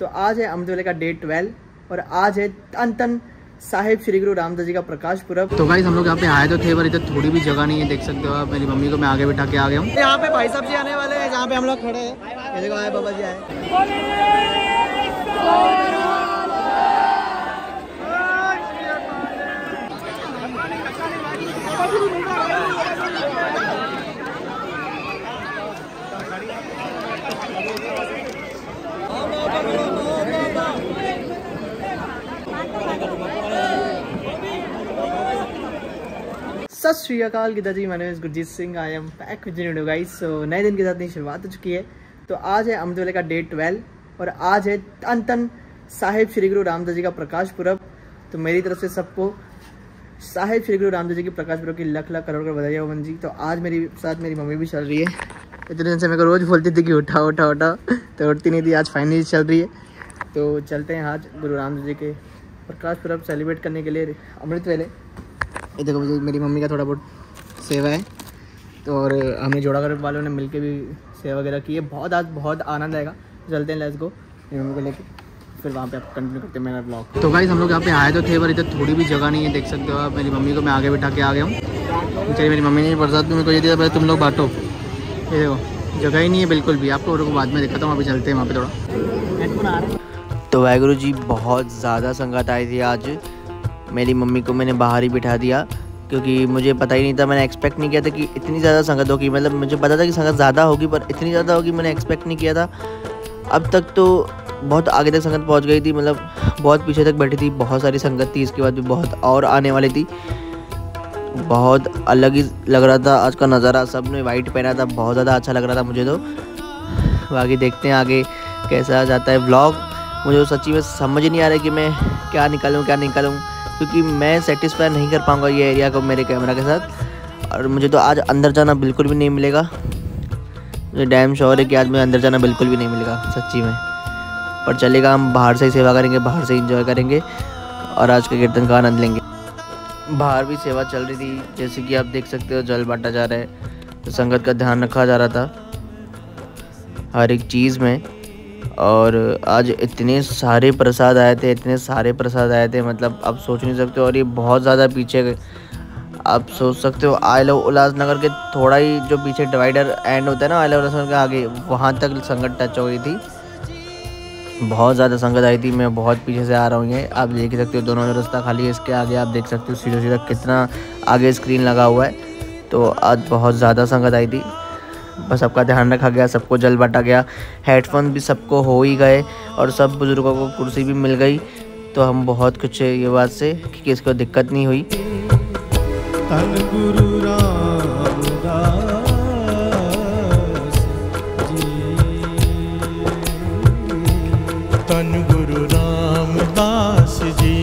तो आज है अमृतवेला का डे 12 और आज है तन साहिब श्री गुरु रामदास जी का प्रकाश पुरब। तो गाइस हम लोग यहाँ पे आए तो थे पर इधर थोड़ी भी जगह नहीं है, देख सकते हो आप। मेरी मम्मी को मैं आगे बिठा के आ गया हूँ। यहाँ पे भाई साहब जी आने वाले हैं, जहाँ पे हम लोग खड़े हैं। देखो आए बाबा जी सत श्री अकाल गीता जी। मैंने Gurjeet Singh, I am back with new guys. So नए दिन के साथ नई शुरुआत हो चुकी है। तो आज है अमृतवेला का डे 12 और आज है तन साहिब श्री गुरु रामदास जी का प्रकाश पुरब। तो मेरी तरफ से सबको साहिब श्री गुरु रामदास जी की प्रकाश पुरब की लख लाख करोड़ बधाई हो मन जी। तो आज मेरी साथ मेरी मम्मी भी चल रही है। इतने दिन से मेरे को रोज़ बोलती थी कि उठा उठा उठा, तो उठती नहीं थी, आज फाइनली चल रही है। तो चलते हैं आज गुरु रामदास जी के प्रकाश पुरब सेलिब्रेट करने के लिए अमृतवेले। ये देखो मुझे मेरी मम्मी का थोड़ा बहुत सेवा है तो, और हमें जोड़ागर वालों ने मिलके भी सेवा वगैरह की है। आज बहुत आनंद आएगा। चलते हैं, लेट्स गो। मेरी मम्मी को लेके फिर वहाँ पे आप कंटिन्यू करते हैं मेरा ब्लॉग। तो गाइस हम लोग यहाँ पे आए तो थे पर इधर थोड़ी भी जगह नहीं है, देख सकते हो आप। मेरी मम्मी को मैं आगे बिठा के आ गया हूँ। चलिए मेरी मम्मी ने बरसात में मेरे को ये दिया, तुम लोग बांटो। ये देखो जगह ही नहीं है बिल्कुल भी। आपको और बाद में दिखाता हूँ, अभी चलते हैं वहाँ पर थोड़ा। तो वाहेगुरु जी, बहुत ज़्यादा संगत आई थी आज। मेरी मम्मी को मैंने बाहर ही बिठा दिया क्योंकि मुझे पता ही नहीं था, मैंने एक्सपेक्ट नहीं किया था कि इतनी ज़्यादा संगत होगी। मतलब मुझे पता था कि संगत ज़्यादा होगी पर इतनी ज़्यादा होगी मैंने एक्सपेक्ट नहीं किया था। अब तक तो बहुत आगे तक संगत पहुंच गई थी, मतलब बहुत पीछे तक बैठी थी। बहुत सारी संगत थी, इसके बाद भी बहुत और आने वाली थी। बहुत अलग ही लग रहा था आज का नज़ारा। सब ने वाइट पहना था, बहुत ज़्यादा अच्छा लग रहा था मुझे। तो बाकी देखते हैं आगे कैसा जाता है व्लॉग। मुझे सच्ची में समझ नहीं आ रहा कि मैं क्या निकालूँ क्या निकालूँ, क्योंकि मैं सेटिस्फाई नहीं कर पाऊँगा ये एरिया को मेरे कैमरा के साथ। और मुझे तो आज अंदर जाना बिल्कुल भी नहीं मिलेगा। मुझे डैम श्योर है कि आज मुझे अंदर जाना बिल्कुल भी नहीं मिलेगा सच्ची में। पर चलेगा, हम बाहर से ही सेवा करेंगे, बाहर से एंजॉय करेंगे और आज के कीर्तन का आनंद लेंगे। बाहर भी सेवा चल रही थी, जैसे कि आप देख सकते हो जल बांटा जा रहा है। तो संगत का ध्यान रखा जा रहा था हर एक चीज़ में। और आज इतने सारे प्रसाद आए थे, इतने सारे प्रसाद आए थे, मतलब आप सोच नहीं सकते। और ये बहुत ज़्यादा पीछे आप सोच सकते हो, आयल उल्लासनगर के थोड़ा ही जो पीछे डिवाइडर एंड होता है ना, आयल उल्लासनगर के आगे, वहाँ तक संगत टच हो गई थी। बहुत ज़्यादा संगत आई थी। मैं बहुत पीछे से आ रहा हूँ, ये आप देख सकते हो। दोनों रास्ता खाली है, इसके आगे आप देख सकते हो सीधा सीधा कितना आगे स्क्रीन लगा हुआ है। तो आज बहुत ज़्यादा संगत आई थी। बस सबका ध्यान रखा गया, सबको जल बांटा गया, हेडफोन भी सबको हो ही गए और सब बुज़ुर्गों को कुर्सी भी मिल गई। तो हम बहुत कुछ ये बात से कि किसको दिक्कत नहीं हुई। गुरु रामदास जी, तन गुरु रामदास जी,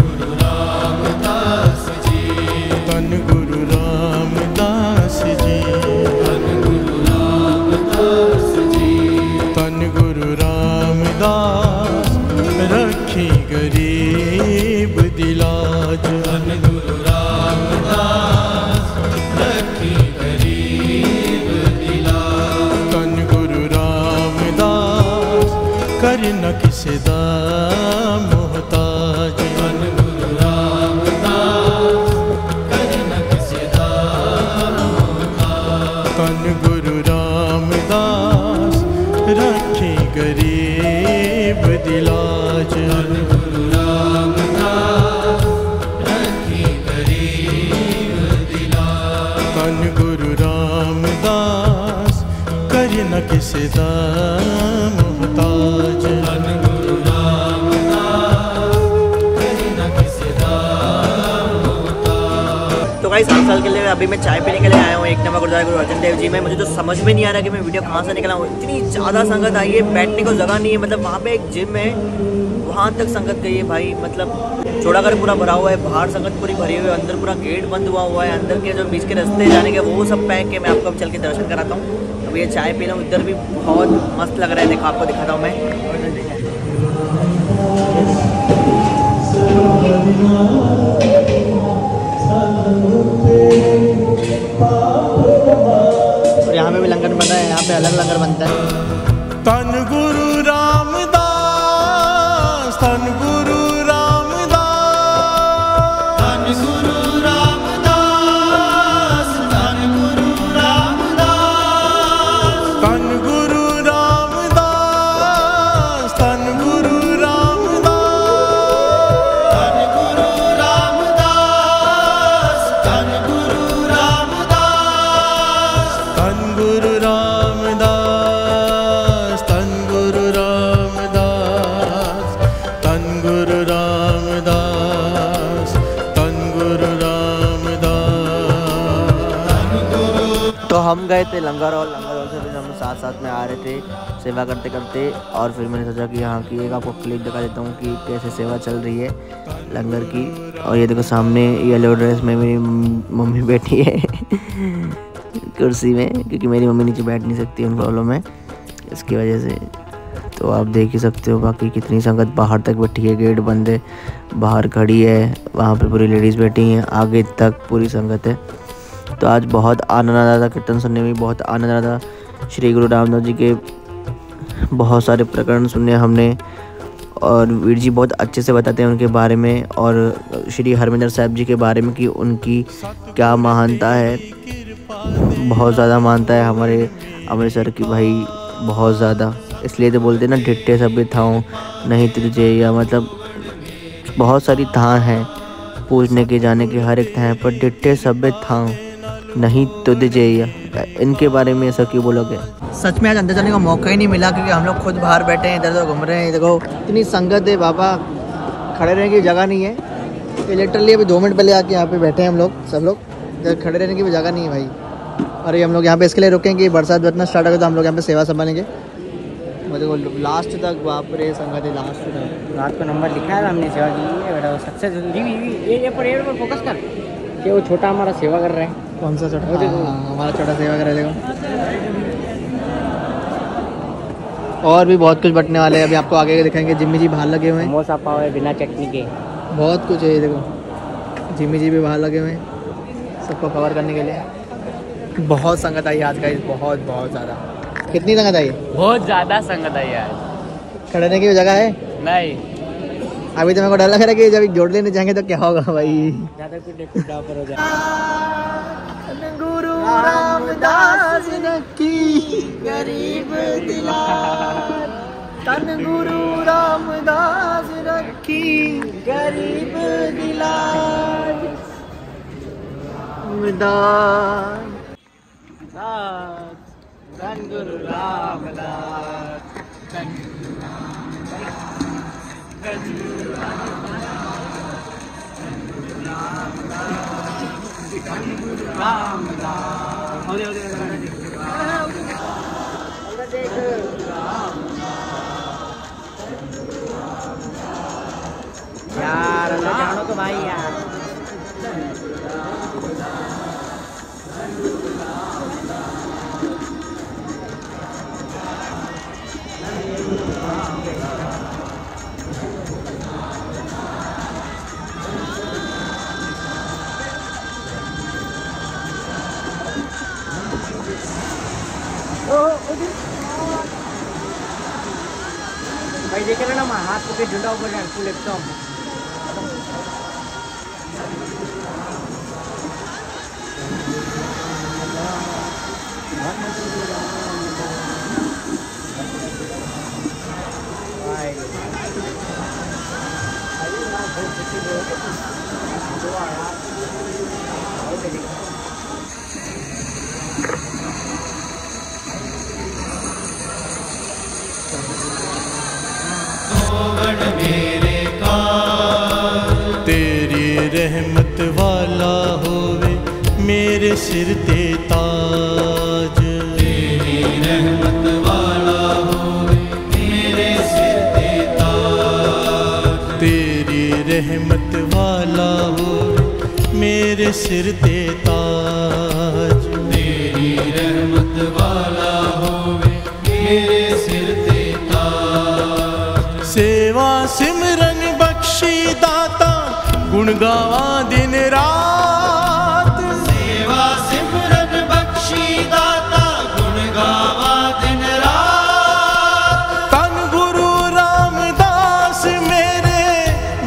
गुरु रामदास जी, तन गुरु रामदास जी, रखी गरीब दिलाज, गुरु रामदास रखी गरीब दिलाज, तन गुरु रामदास कर न किसे दाम मोहताज, गुरु रामदास कर न किसे दाम मोहताज, तन गुरु रामदास रखी गरीब दिलाज। गुरु रामदास रखी गरीब दिलास, तन गुरु रामदास कर न किसे दाम मोहताज, गुरु रामदास कर न किसे दाम मोहताज। तो गाइस साल के लिए अभी मैं चाय पीने के लिए आया हूँ एक नंबर गुरुद्वारा गुरु अर्जन देव जी में। मुझे तो समझ में नहीं आ रहा कि मैं वीडियो कहाँ से निकला हूँ। इतनी ज़्यादा संगत आई है, बैठने को जगह नहीं है। मतलब वहाँ पे एक जिम है, वहाँ तक संगत गई है भाई। मतलब जोड़ागर पूरा भरा हुआ है, बाहर संगत पूरी भरी हुई है, अंदर पूरा गेट बंद हुआ है। अंदर के जो बीच के रास्ते जाने के वो सब पैक है। मैं आपको अब चल के दर्शन कराता हूँ। अब ये चाय पी रहा हूँ, इधर भी बहुत मस्त लग रहा है। देखो आपको दिखाता हूँ मैं। और यहाँ पे भी लंगर बना है, यहाँ पे अलग लंगर बनता है। तन गुरु रामदास गए थे लंगर हॉल। लंगर हॉल से फिर हम साथ साथ में आ रहे थे सेवा करते करते, और फिर मैंने सोचा कि यहाँ की एक आपको क्लिप दिखा देता हूँ कि कैसे सेवा चल रही है लंगर की। और ये देखो सामने येलो ड्रेस में मेरी मम्मी बैठी है कुर्सी में, क्योंकि मेरी मम्मी नीचे बैठ नहीं सकती उन प्रॉब्लम में, इसकी वजह से। तो आप देख ही सकते हो बाकी कितनी संगत बाहर तक बैठी है, गेट बंद है, बाहर खड़ी है, वहाँ पर पूरी लेडीज़ बैठी हैं, आगे तक पूरी संगत है। तो आज बहुत आनंद आ रहा था कीर्तन सुनने में, बहुत आनंद आ रहा था। श्री गुरु रामदास जी के बहुत सारे प्रकरण सुने हमने, और वीर जी बहुत अच्छे से बताते हैं उनके बारे में, और श्री हरमिंदर साहब जी के बारे में कि उनकी क्या महानता है। बहुत ज़्यादा मानता है हमारे अमृतसर की भाई, बहुत ज़्यादा, इसलिए तो बोलते हैं ना ढिट्टे सभी थाँव नहीं तुझे, या मतलब बहुत सारी थाँ हैं पूछने के जाने के, हर एक थाँ पर ढिट्टे सभी थाँव नहीं तो दीजिए। इनके बारे में ऐसा क्यों बोलोगे? सच में आज अंदर जाने का मौका ही नहीं मिला, क्योंकि हम लोग खुद बाहर बैठे हैं, इधर उधर घूम रहे हैं। देखो इतनी संगत है बाबा, खड़े रहने की जगह नहीं है। लिटरली अभी 2 मिनट पहले आके यहाँ पे बैठे हैं हम लोग, सब लोग इधर खड़े रहने की भी जगह नहीं है भाई। और ये हम लोग यहाँ पे इसके लिए रुके हैं कि बरसात बरतना स्टार्ट होगा तो हम लोग यहाँ पे सेवा संभालेंगे। मतलब लास्ट तक बाप रे संगत है, लास्ट तक। रात को नंबर लिखा है हमने, सेवा की सक्सेस पर फोकस कर कि वो छोटा हमारा सेवा कर रहा है। कौन सा छोटा? हमारा छोटा सेवा कर रहा है। और भी बहुत कुछ बटने वाले हैं, अभी आपको आगे दिखाएंगे। जिम्मी जी बाहर लगे हुए हैं, मोसा पाव है बिना चटनी के, बहुत कुछ है। ये देखो जिम्मी जी भी बाहर लगे हुए हैं सबको कवर करने के लिए। बहुत संगत आई आज का, बहुत बहुत ज़्यादा। कितनी संगत आई? बहुत ज़्यादा संगत आई आज। खड़े की जगह है नहीं। अभी तो मेरे को डर लग रहा है कि जब जोड़ लेने जाएंगे तो क्या होगा भाई, ज़्यादा कुछ हो जाएगा। गुरु रामदास ने की गरीब दिलार, तन गुरु रामदास ने की गरीब दिलार। तन गुरु रामदास, तन गुरु रामदास यार जानो तो भाई यार। भाई देखे ना मैं हाथ को झुंडा ऊपर फूल एकदम। तेरी रहमत वाला होवे मेरे सिर ते ताज, तेरी रहमत वाला होवे मेरे सिर ते ताज, तेरी रहमत वाला होवे मेरे सिर ते ताज, तेरी रहमत वाला होवे मेरे सिर ते। सेवा सिमरन बख्शी दाता गुण गावा दिन रात, सेवा सिमरन बख्शी दाता गुण गावा दिन रात। तन गुरु रामदास मेरे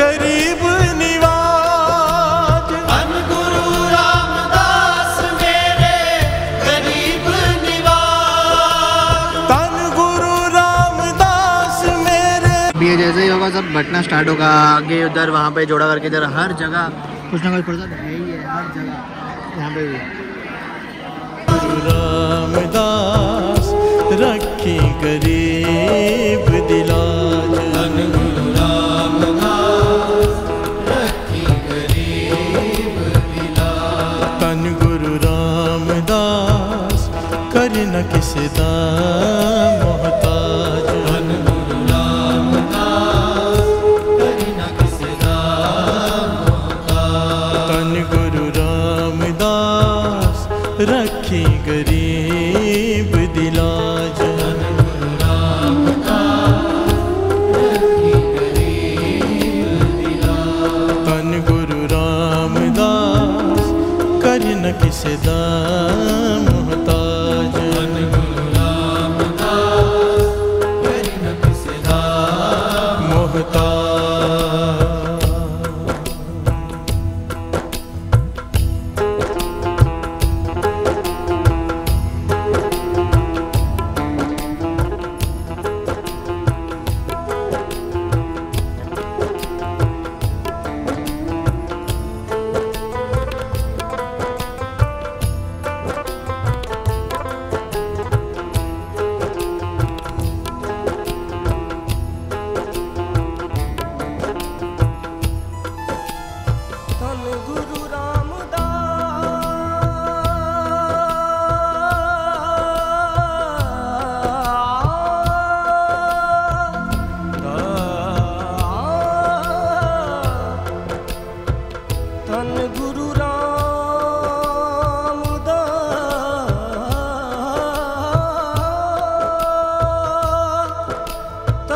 गरीब निवाज, तन गुरु रामदास मेरे गरीब निवाज, तन गुरु रामदास मेरे। ये जैसे ही होगा सब बटना स्टार्ट होगा, आगे उधर वहाँ पे जोड़ा करके इधर हर जगह कुछ ना कुछ पड़ता है, यही है हर जगह यहाँ पे भी। रामदास रखी गरीब दिलाज, रामदास रखी गरीब दिलाज, तन गुरु रामदास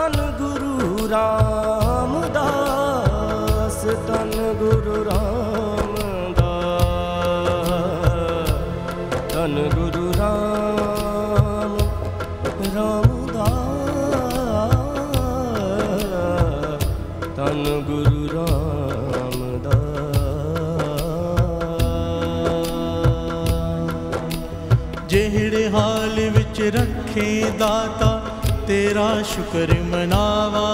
तन गुरु रामदास, तन गुरु रामदास, तन गुरु राम रामदास, तन गुरु रामदास। जेहड़े हाल विच रखे दाता तेरा शुक्र मनावा,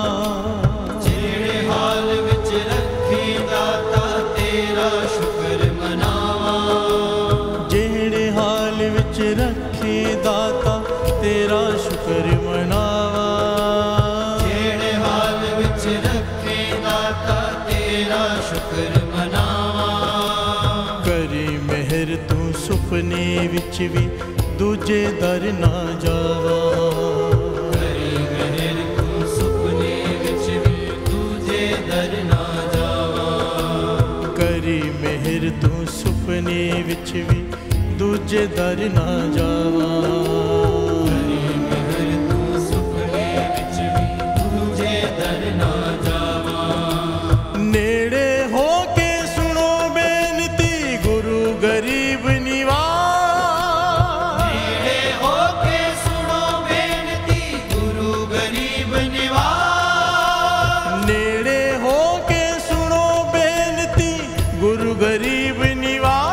जेड़े हाल विच रखे दाता तेरा शुक्र मनावा, जेड़े हाल विच रखे दाता तेरा शुक्र मनावा, जेड़े हाल विच रखे दाता तेरा शुक्र मनावा। करी मेहर तू सुपने विच भी दूजे दर ना जावा, अपने विच भी दूजे दर ना जावा, तू सुपने विच भी दूजे दर ना जावा। नेड़े होके सुनो बेनती गुरु गरीब निवास, नेड़े होके सुनो बेनती गुरु गरीब निवास, नेड़े होके सुनो बेनती गुरु गरीब निवास।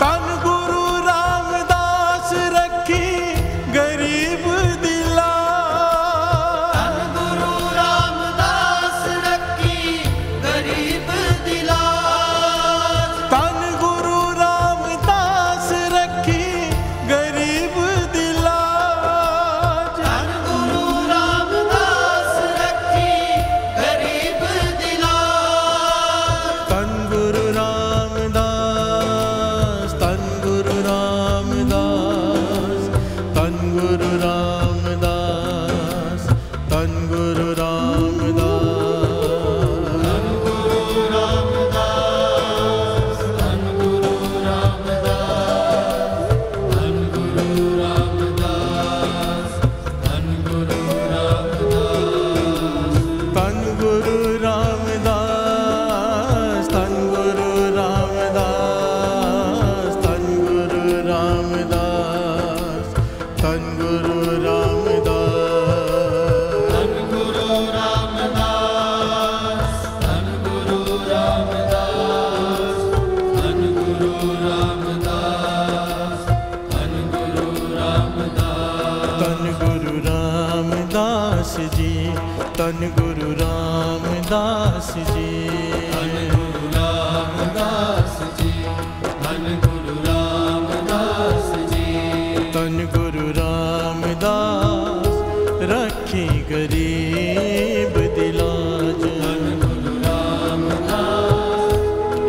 तन गुरु रामदास जी, तन गुरु रामदास जी, तन गुरु रामदास जी, तन गुरु रामदास रखी गरीब दिलाज, तन गुरु रामदास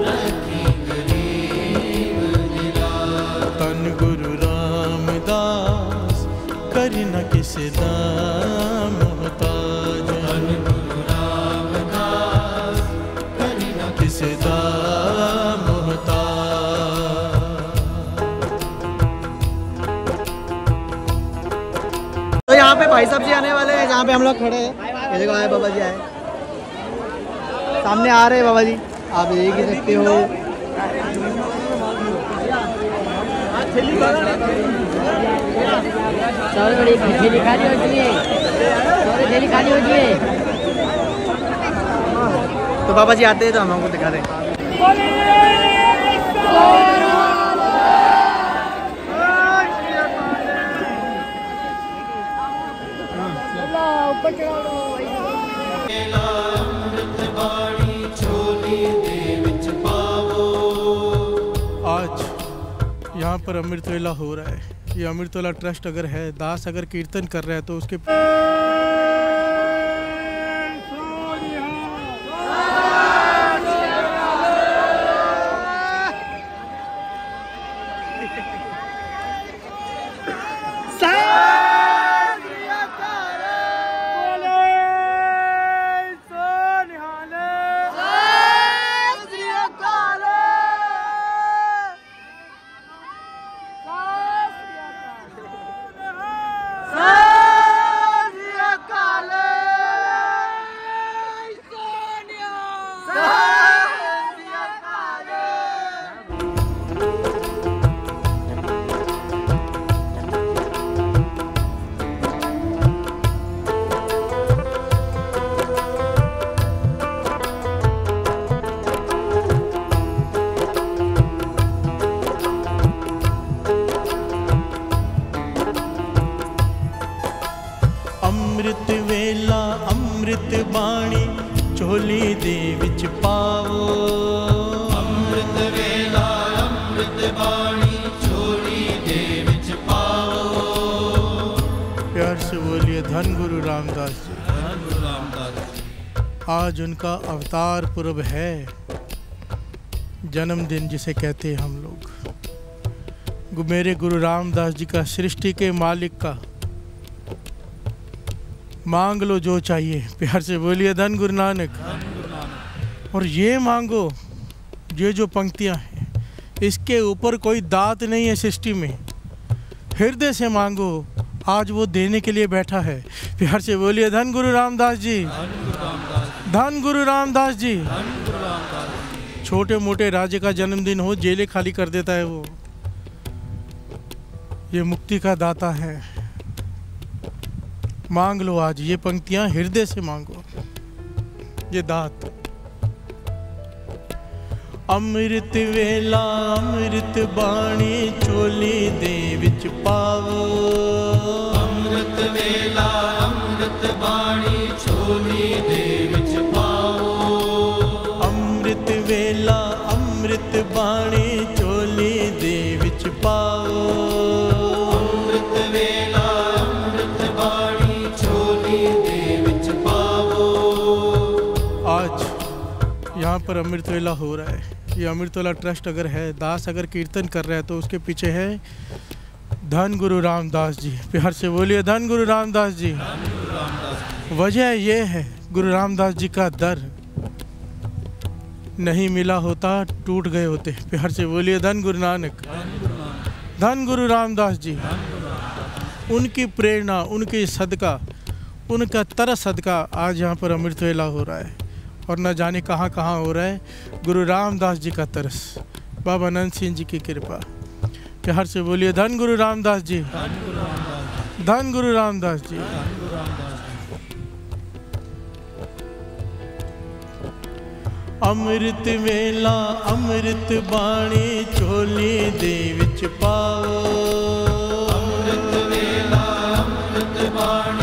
रखी गरीब दिलाज, तन गुरु रामदास कर न किसी दाम मोहताज, भाई साहब जी आने वाले हैं। जहाँ पे हम लोग खड़े हैं देखो, आए बाबा जी, आए सामने आ रहे हैं बाबा जी, आप देख ही सकते हो। तो बाबा जी आते हैं तो हम आपको दिखा दें। यहाँ पर अमृतवेला हो रहा है, ये अमृतवेला ट्रस्ट अगर है, दास अगर कीर्तन कर रहा है तो उसके अमृत बाणी झोली दे विच पाओ। अमृत वेला अमृत बाणी झोली दे विच पाओ। प्यार से बोलिए धन गुरु रामदास जी। धन गुरु रामदास जी। आज उनका अवतार पूर्व है, जन्मदिन जिसे कहते हैं हम लोग। मेरे गुरु रामदास जी का, सृष्टि के मालिक का, मांग लो जो चाहिए। प्यार से बोलिए धन गुरु नानक। और ये मांगो, ये जो पंक्तियाँ हैं इसके ऊपर कोई दात नहीं है सृष्टि में। हृदय से मांगो, आज वो देने के लिए बैठा है। प्यार से बोलिए धन गुरु रामदास जी। धन गुरु रामदास जी। छोटे मोटे राजे का जन्मदिन हो, जेलें खाली कर देता है वो। ये मुक्ति का दाता है। मांग लो आज ये पंक्तियां, हृदय से मांगो ये दात। अमृत वेला अमृत बाणी चोली दे विच पाओ। अमृत वेला अमृत बाणी चोली दे विच पाओ। अमृत वेला अमृत बाणी चोली दे विच पाओ। यहाँ पर अमृतवेला हो रहा है। ये अमृतवेला ट्रस्ट अगर है, दास अगर कीर्तन कर रहा है तो उसके पीछे है धन गुरु रामदास जी। प्यार से बोलिए धन गुरु रामदास जी। वजह ये है, गुरु रामदास जी का दर नहीं मिला होता, टूट गए होते। प्यार से बोलिए धन गुरु नानक। धन गुरु रामदास जी। उनकी प्रेरणा, उनकी सदका, उनका तरस सदका आज यहाँ पर अमृतवेला हो रहा है। और न जाने कहाँ कहाँ हो रहा है। गुरु रामदास जी का तरस, बाबा नंद सिंह जी की कृपा। प्यार से बोलिए धन गुरु रामदास जी। धन गुरु रामदास जी। अमृत वेला अमृत बाणी चोली दे विच पाओ। अमृत वेला अमृत बाणी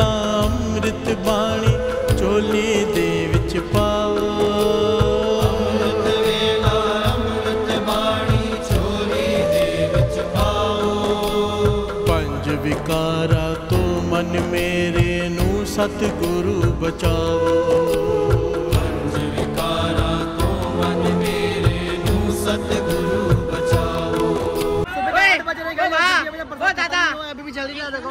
अमृत बाणी चोली दे विच पाओ। अमृत वेला अमृत बाणी चोली दे विच पाओ। पंज विकारा तो मन मेरे नू सतगुरु बचाओ। पंज विकारा तो मन मेरे नू सतगुरु बचाओ। ओ दादा अभी भी जल्दी आ देखो।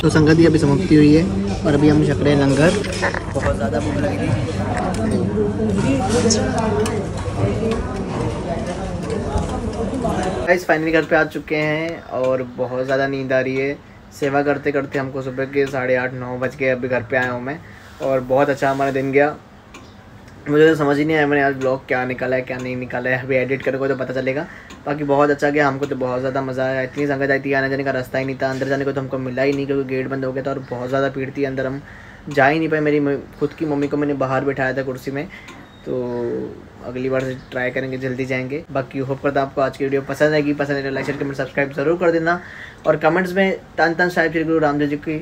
तो संगत की अभी समाप्ति हुई है और अभी हम शकरे लंगर। बहुत ज़्यादा भूख लगी थी। फाइनली घर पे आ चुके हैं और बहुत ज़्यादा नींद आ रही है। सेवा करते करते हमको सुबह के 8:30-9 बज के अभी घर पे आया हूँ मैं। और बहुत अच्छा हमारा दिन गया। मुझे तो समझ ही नहीं आया मैंने आज ब्लॉग क्या निकाला है क्या नहीं निकाला है। अभी एडिट करोगे तो पता चलेगा। बाकी बहुत अच्छा गया, हमको तो बहुत ज़्यादा मज़ा आया। इतनी संगत आई थी, आने जाने का रास्ता ही नहीं था। अंदर जाने को तो हमको मिला ही नहीं क्योंकि गेट बंद हो गया था और बहुत ज़्यादा भीड़ थी अंदर, हम जा ही नहीं पाए। मेरी खुद की मम्मी को मैंने बाहर बैठाया था कुर्सी में। तो अगली बार से ट्राई करेंगे, जल्दी जाएंगे। बाकी होप करता हूं आपको आज की वीडियो पसंद आएगी। पसंद आए तो लाइक शेयर कमेंट सब्सक्राइब ज़रूर कर देना। और कमेंट्स में तन तन साहिब श्री गुरु रामदास जी की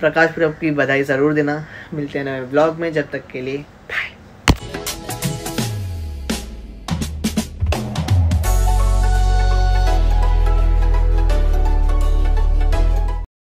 प्रकाश पर्व की बधाई ज़रूर देना। मिलते हैं नए ब्लॉग में, जब तक के लिए